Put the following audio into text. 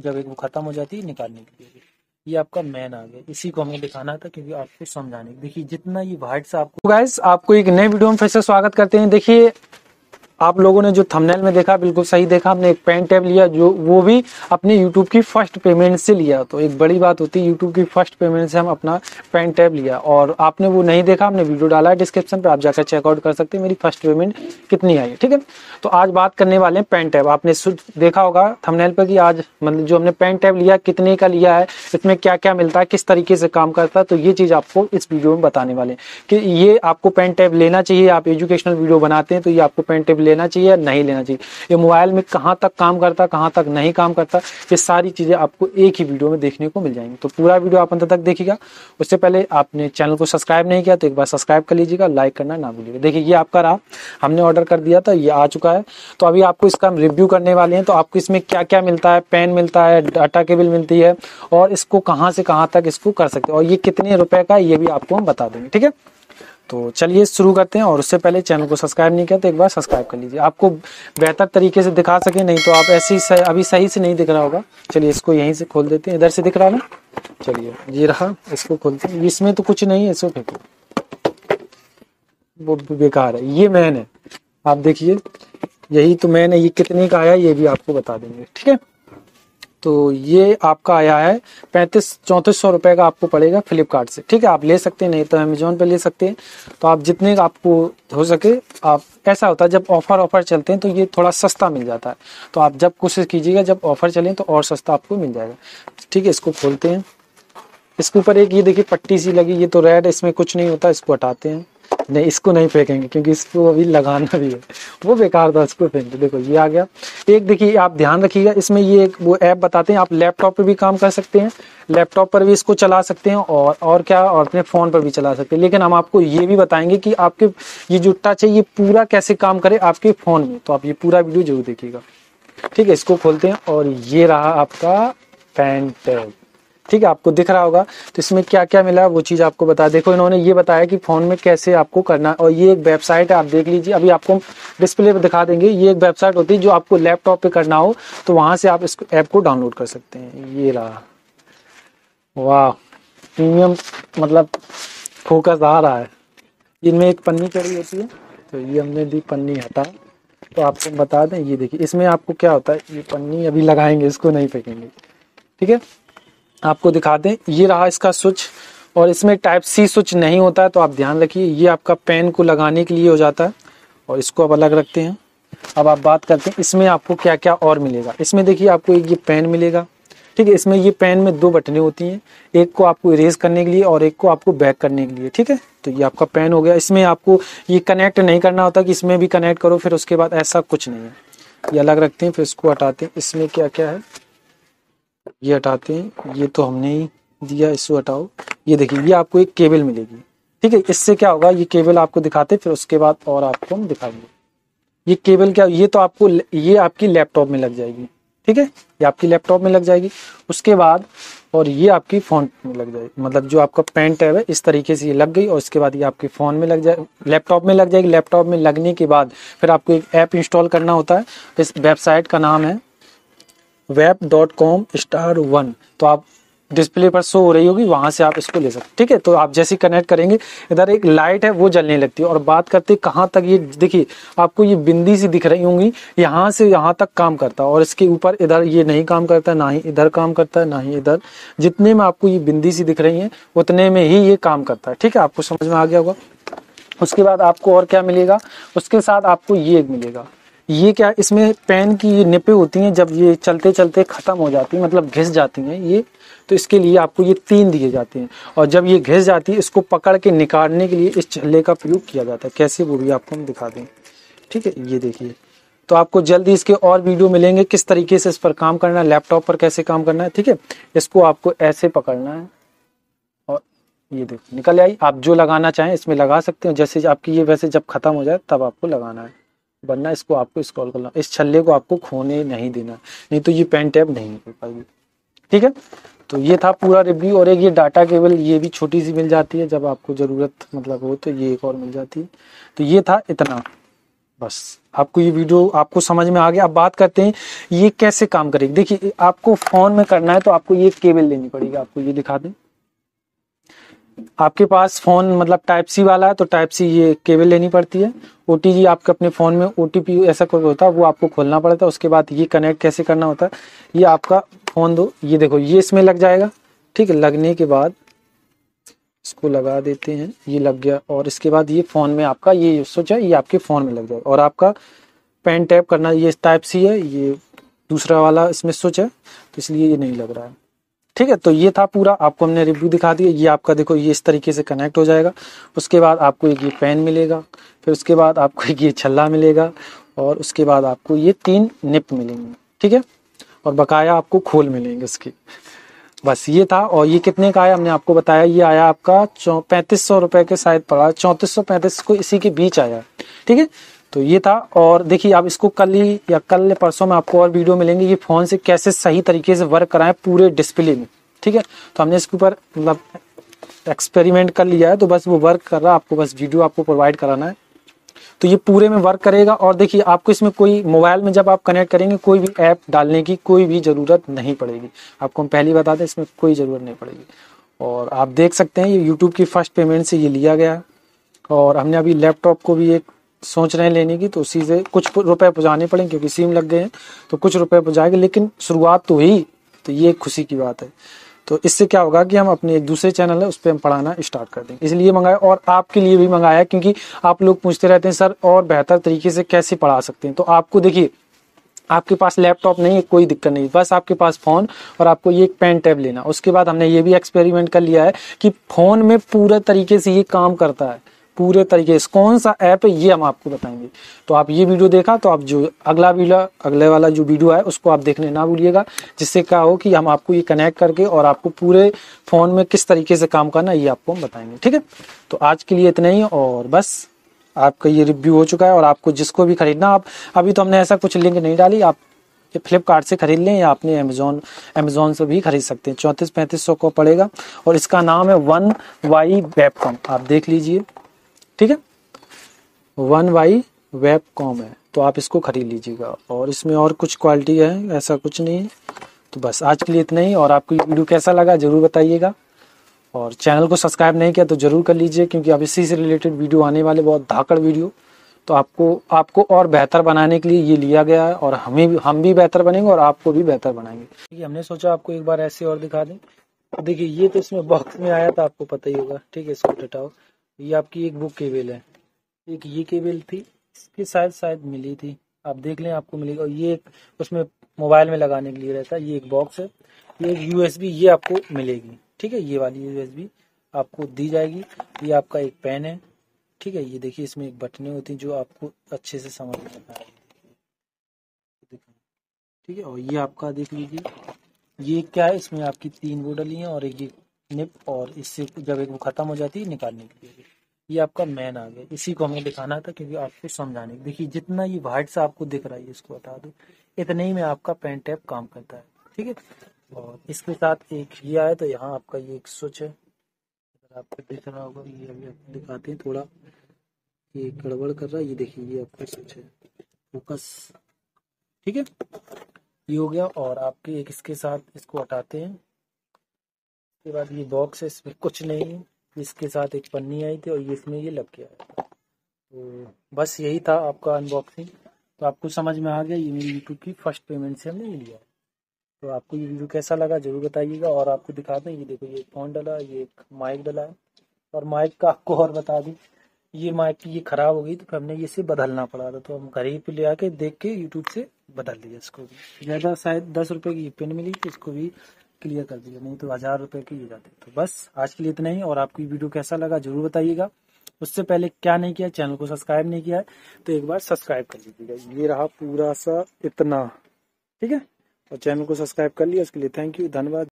जब एक वो खत्म हो जाती है निकालने के लिए। ये आपका मैन आ गया, इसी को हमें दिखाना था क्योंकि आपको समझाने। देखिए जितना ये वाइट्स आपको, गाइस आपको एक नए वीडियो में फिर से स्वागत करते हैं। देखिए आप लोगों ने जो थंबनेल में देखा बिल्कुल सही देखा, हमने एक पेन टैब लिया जो वो भी अपने YouTube की फर्स्ट पेमेंट से लिया। तो एक बड़ी बात होती है, YouTube की फर्स्ट पेमेंट से हम अपना पेन टैब लिया। और आपने वो नहीं देखा, हमने वीडियो डाला है डिस्क्रिप्शन पर, आप जाकर चेकआउट कर सकते हैं मेरी फर्स्ट पेमेंट कितनी आई है। ठीक है, तो आज बात करने वाले हैं पेन टैब। आपने देखा होगा थंबनेल पर कि आज मतलब जो हमने पेन टैब लिया कितने का लिया है, इसमें क्या क्या मिलता है, किस तरीके से काम करता है। तो ये चीज़ आपको इस वीडियो में बताने वाले हैं कि ये आपको पेन टैब लेना चाहिए। आप एजुकेशनल वीडियो बनाते हैं तो ये आपको पेन टैब लेना चाहिए या नहीं लेना चाहिए, ये मोबाइल में कहां तक काम करता कहां तक नहीं काम करता, ये सारी चीजें आपको एक ही वीडियो में देखने को मिल जाएंगी। तो पूरा वीडियो आप अंत तक देखिएगा। उससे पहले आपने चैनल को सब्सक्राइब नहीं किया तो एक बार सब्सक्राइब कर लीजिएगा, लाइक करना ना भूलिएगा। देखिए ये आपका रहा, हमने ऑर्डर कर दिया था, ये आ चुका है। तो अभी आपको इसका हम रिव्यू करने वाले हैं। तो आपको इसमें क्या क्या मिलता है, पेन मिलता है, डाटा केबल मिलती है, और इसको कहाँ से कहाँ तक इसको कर सकते हैं और ये कितने रुपए का, ये भी आपको हम बता देंगे। ठीक है, तो चलिए शुरू करते हैं। और उससे पहले चैनल को सब्सक्राइब नहीं किया तो एक बार सब्सक्राइब कर लीजिए, आपको बेहतर तरीके से दिखा सके, नहीं तो आप ऐसे ही अभी सही से नहीं दिख रहा होगा। चलिए इसको यहीं से खोल देते हैं, इधर से दिख रहा है ना। चलिए ये रहा, इसको खोलते हैं। इसमें तो कुछ नहीं है, इसको फेंको, वो बेकार है। ये मैन है, आप देखिए यही तो मैन है। ये कितने का आया ये भी आपको बता देंगे। ठीक है, तो ये आपका आया है 3500-3400 रुपये का आपको पड़ेगा फ्लिपकार्ट से। ठीक है, आप ले सकते हैं, नहीं तो अमेजोन पे ले सकते हैं। तो आप जितने का आपको हो सके, आप ऐसा होता है जब ऑफर चलते हैं तो ये थोड़ा सस्ता मिल जाता है। तो आप जब कोशिश कीजिएगा जब ऑफर चलें तो और सस्ता आपको मिल जाएगा। ठीक है, इसको खोलते हैं। इसके ऊपर एक ये देखिए पट्टी सी लगी, ये तो रेड, इसमें कुछ नहीं होता, इसको हटाते हैं। नहीं, इसको नहीं फेंकेंगे क्योंकि इसको अभी लगाना भी है, वो बेकार था, इसको फेंक दो। देखो ये आ गया एक, देखिए आप ध्यान रखिएगा। इसमें ये एक वो ऐप बताते हैं, आप लैपटॉप पर भी काम कर सकते हैं, लैपटॉप पर भी इसको चला सकते हैं और क्या, और अपने फ़ोन पर भी चला सकते हैं। लेकिन हम आपको ये भी बताएंगे कि आपके ये जो टच है ये पूरा कैसे काम करे आपके फ़ोन में। तो आप ये पूरा वीडियो जरूर देखिएगा। ठीक है, इसको खोलते हैं और ये रहा आपका पेन टैब। ठीक है, आपको दिख रहा होगा। तो इसमें क्या क्या मिला वो चीज़ आपको बता, देखो इन्होंने ये बताया कि फ़ोन में कैसे आपको करना। और ये एक वेबसाइट है, आप देख लीजिए, अभी आपको हम डिस्प्ले पर दिखा देंगे। ये एक वेबसाइट होती है जो आपको लैपटॉप पे करना हो तो वहाँ से आप इसको ऐप को डाउनलोड कर सकते हैं। ये रहा, वाह प्रीमियम, मतलब फोकस आ रहा है। इनमें एक पन्नी चढ़ी होती है, तो ये हमने भी पन्नी हटा। तो आपको बता दें, ये देखिए इसमें आपको क्या होता है, ये पन्नी अभी लगाएंगे, इसको नहीं फेंकेंगे। ठीक है, आपको दिखा दें, ये रहा इसका स्विच, और इसमें टाइप सी स्विच नहीं होता है तो आप ध्यान रखिए। ये आपका पेन को लगाने के लिए हो जाता है, और इसको अब अलग रखते हैं। अब आप बात करते हैं इसमें आपको क्या क्या और मिलेगा। इसमें देखिए आपको एक ये पेन मिलेगा। ठीक है, इसमें ये पेन में दो बटनें होती हैं, एक को आपको इरेज करने के लिए और एक को आपको बैक करने के लिए। ठीक है, तो ये आपका पेन हो गया। इसमें आपको ये कनेक्ट नहीं करना होता कि इसमें भी कनेक्ट करो फिर उसके बाद, ऐसा कुछ नहीं है। ये अलग रखते हैं, फिर इसको हटाते हैं। इसमें क्या क्या है ये हटाते हैं, ये तो हमने ही दिया, इसको हटाओ। ये देखिए ये आपको एक केबल मिलेगी। ठीक है, इससे क्या होगा, ये केबल आपको दिखाते हैं, फिर उसके बाद और आपको हम दिखाएंगे ये केबल क्या। ये तो आपको, ये आपकी लैपटॉप में लग जाएगी। ठीक है, ये आपकी लैपटॉप में लग जाएगी, उसके बाद और ये आपकी फ़ोन में लग जाएगी। मतलब जो आपका पेन टैब है इस तरीके से ये लग गई, और इसके बाद ये आपके फ़ोन में लग जाए, लैपटॉप में लग जाएगी। लैपटॉप में लगने के बाद फिर आपको एक ऐप इंस्टॉल करना होता है। इस वेबसाइट का नाम है web.com/1। तो आप डिस्प्ले पर शो हो रही होगी, वहां से आप इसको ले सकते। ठीक है, तो आप जैसे कनेक्ट करेंगे इधर एक लाइट है वो जलने लगती है। और बात करते कहां तक, ये देखिए आपको ये बिंदी सी दिख रही होंगी, यहां से यहां तक काम करता है। और इसके ऊपर इधर ये नहीं काम करता, ना ही इधर काम करता है, ना ही इधर। जितने में आपको ये बिंदी सी दिख रही है उतने में ही ये काम करता है। ठीक है, आपको समझ में आ गया होगा। उसके बाद आपको और क्या मिलेगा, उसके साथ आपको ये एक मिलेगा। ये क्या, इसमें पेन की ये निपें होती हैं, जब ये चलते चलते ख़त्म हो जाती हैं, मतलब घिस जाती हैं ये, तो इसके लिए आपको ये 3 दिए जाते हैं। और जब ये घिस जाती है इसको पकड़ के निकालने के लिए इस छल्ले का प्रयोग किया जाता है, कैसे वो भी आपको हम दिखा दें। ठीक है, ये देखिए। तो आपको जल्दी इसके और वीडियो मिलेंगे, किस तरीके से इस पर काम करना है, लैपटॉप पर कैसे काम करना है। ठीक है, इसको आपको ऐसे पकड़ना है और ये देखिए निकल आई। आप जो लगाना चाहें इसमें लगा सकते हैं, जैसे आपकी ये वैसे जब ख़त्म हो जाए तब आपको लगाना है, वरना इसको आपको स्क्रॉल करना। इस छल्ले को आपको खोने नहीं देना, नहीं तो ये पेन टैब नहीं निकल पाएगी। ठीक है, तो ये था पूरा रिव्यू। और एक ये डाटा केबल, ये भी छोटी सी मिल जाती है, जब आपको ज़रूरत मतलब हो तो ये एक और मिल जाती है। तो ये था इतना। बस आपको ये वीडियो आपको समझ में आ गया। अब बात करते हैं ये कैसे काम करेगी। देखिए आपको फोन में करना है तो आपको ये केबल लेनी पड़ेगी, आपको ये दिखा दें, आपके पास फोन मतलब टाइप सी वाला है तो टाइप सी ये केबल लेनी पड़ती है। ओटीजी आपके अपने फोन में ओटीपी ऐसा कोई होता है वो आपको खोलना पड़ता है। उसके बाद ये कनेक्ट कैसे करना होता है, ये आपका फोन दो, ये देखो ये इसमें लग जाएगा, ठीक है। लगने के बाद इसको लगा देते हैं, ये लग गया। और इसके बाद ये फोन में आपका ये सोचा ये आपके फोन में लग जाएगा। और आपका पेन टैप करना, ये टाइप सी है, ये दूसरा वाला इसमें स्विच है तो इसलिए ये नहीं लग रहा है, ठीक है। तो ये था पूरा, आपको हमने रिव्यू दिखा दिया। ये आपका देखो ये इस तरीके से कनेक्ट हो जाएगा। उसके बाद आपको ये पेन मिलेगा, फिर उसके बाद आपको ये छल्ला मिलेगा, और उसके बाद आपको ये 3 निप मिलेंगे, ठीक है। और बकाया आपको खोल मिलेंगे उसकी। बस ये था। और ये कितने का आया हमने आपको बताया, ये आया आपका 3500 रुपए के शायद पड़ा, 3400-3500 को इसी के बीच आया, ठीक है। तो ये था। और देखिए आप इसको कल ही या कल परसों में आपको और वीडियो मिलेंगे ये फोन से कैसे सही तरीके से वर्क कराएं पूरे डिस्प्ले में, ठीक है। तो हमने इसके ऊपर मतलब एक्सपेरिमेंट कर लिया है, तो बस वो वर्क कर रहा है, आपको बस वीडियो आपको प्रोवाइड कराना है। तो ये पूरे में वर्क करेगा। और देखिए आपको इसमें कोई मोबाइल में जब आप कनेक्ट करेंगे कोई भी ऐप डालने की कोई भी ज़रूरत नहीं पड़ेगी, आपको हम पहले ही बता दें इसमें कोई ज़रूरत नहीं पड़ेगी। और आप देख सकते हैं ये यूट्यूब की फर्स्ट पेमेंट से ये लिया गया है। और हमने अभी लैपटॉप को भी एक सोच रहे हैं लेने की, तो उसी से कुछ रुपए पुजाने पड़ेंगे क्योंकि सिम लग गए हैं तो कुछ रुपए पुजाएंगे, लेकिन शुरुआत तो हुई, तो ये खुशी की बात है। तो इससे क्या होगा कि हम अपने एक दूसरे चैनल है उस पर हम पढ़ाना स्टार्ट कर देंगे, इसलिए मंगाया और आपके लिए भी मंगाया, क्योंकि आप लोग पूछते रहते हैं सर और बेहतर तरीके से कैसे पढ़ा सकते हैं। तो आपको देखिए आपके पास लैपटॉप नहीं है कोई दिक्कत नहीं, बस आपके पास फ़ोन और आपको ये एक पेन टैब लेना। उसके बाद हमने ये भी एक्सपेरिमेंट कर लिया है कि फ़ोन में पूरे तरीके से ये काम करता है, पूरे तरीके से कौन सा ऐप है ये हम आपको बताएंगे। तो आप ये वीडियो देखा तो आप जो अगले वाला जो वीडियो है उसको आप देखने ना भूलिएगा, जिससे क्या हो कि हम आपको ये कनेक्ट करके और आपको पूरे फ़ोन में किस तरीके से काम करना ये आपको हम बताएंगे, ठीक है। तो आज के लिए इतना ही, और बस आपका ये रिव्यू हो चुका है। और आपको जिसको भी खरीदना, आप अभी तो हमने ऐसा कुछ लिंक नहीं डाली, आप फ्लिपकार्ट से खरीद लें या आपने अमेजोन से भी खरीद सकते हैं। 3400-3500 को पड़ेगा और इसका नाम है 1Y Webcam, आप देख लीजिए, ठीक है, 1Y Webcam है, तो आप इसको खरीद लीजिएगा। और इसमें और कुछ क्वालिटी है ऐसा कुछ नहीं है। तो बस आज के लिए इतना ही, और आपको ये वीडियो कैसा लगा ज़रूर बताइएगा। और चैनल को सब्सक्राइब नहीं किया तो ज़रूर कर लीजिए, क्योंकि अब इसी से रिलेटेड वीडियो आने वाले, बहुत धाकड़ वीडियो, तो आपको और बेहतर बनाने के लिए ये लिया गया है। और हम भी बेहतर बनेंगे और आपको भी बेहतर बनाएंगे। हमने सोचा आपको एक बार ऐसे और दिखा दें। देखिए ये तो इसमें बॉक्स में आया था, आपको पता ही होगा, ठीक है। इसको हटाओ, ये आपकी एक बुक केबल है, एक ये केबल थी, इसकी शायद मिली थी, आप देख लें आपको मिलेगा। और ये एक उसमें मोबाइल में लगाने के लिए रहता है, ये एक बॉक्स है, ये एक यूएसबी ये आपको मिलेगी, ठीक है। ये वाली यूएसबी आपको दी जाएगी। ये आपका एक पेन है, ठीक है। ये देखिए इसमें एक बटनें होती हैं जो आपको अच्छे से समझ में आता है, ठीक है। और ये आपका देख लीजिए ये क्या है, इसमें आपकी 3 वो डली है और ये निप, और इससे जब एक वो खत्म हो जाती है निकालने के लिए ये आपका मैन आ गया। इसी को हमें दिखाना था क्योंकि आपको समझाने, देखिए जितना ये वाइट सा आपको दिख रहा है इसको बता दो, इतने ही में आपका पेन टैप काम करता है, ठीक है। और इसके साथ एक ये आया, तो यहाँ आपका ये एक स्विच है, अगर आपको दिख रहा होगा, ये अभी आपको दिखाते हैं, थोड़ा ये गड़बड़ कर रहा है, ये देखिए ये आपका स्विच है फोकस, ठीक है, ये हो गया। और आपके एक इसके साथ इसको हटाते हैं, इसके बाद ये बॉक्स है, इसमें कुछ नहीं है, इसके साथ एक पन्नी आई थी और ये इसमें ये लग गया। तो बस यही था आपका अनबॉक्सिंग, तो आपको समझ में आ गया। ये मेरी यूट्यूब की फर्स्ट पेमेंट से हमने लिया है। तो आपको ये वीडियो कैसा लगा जरूर बताइएगा। और आपको दिखाते हैं, ये देखो ये फोन डला, ये एक माइक डला है। और माइक का आपको और बता दूँ, ये माइक ये खराब हो गई तो हमने ये इसे बदलना पड़ा था, तो हम घर ही पे ले आके देख के यूट्यूब से बदल दिया इसको भी। ज़्यादा शायद 10 रुपये की पेन मिली तो इसको भी क्लियर कर दिया, नहीं तो 1000 रुपये की ये जाते। तो बस आज के लिए इतना ही, और आपकी वीडियो कैसा लगा जरूर बताइएगा। उससे पहले क्या नहीं किया, चैनल को सब्सक्राइब नहीं किया है तो एक बार सब्सक्राइब कर लीजिएगा। ये रहा पूरा सा इतना, ठीक है। और चैनल को सब्सक्राइब कर लिया, उसके लिए थैंक यू, धन्यवाद।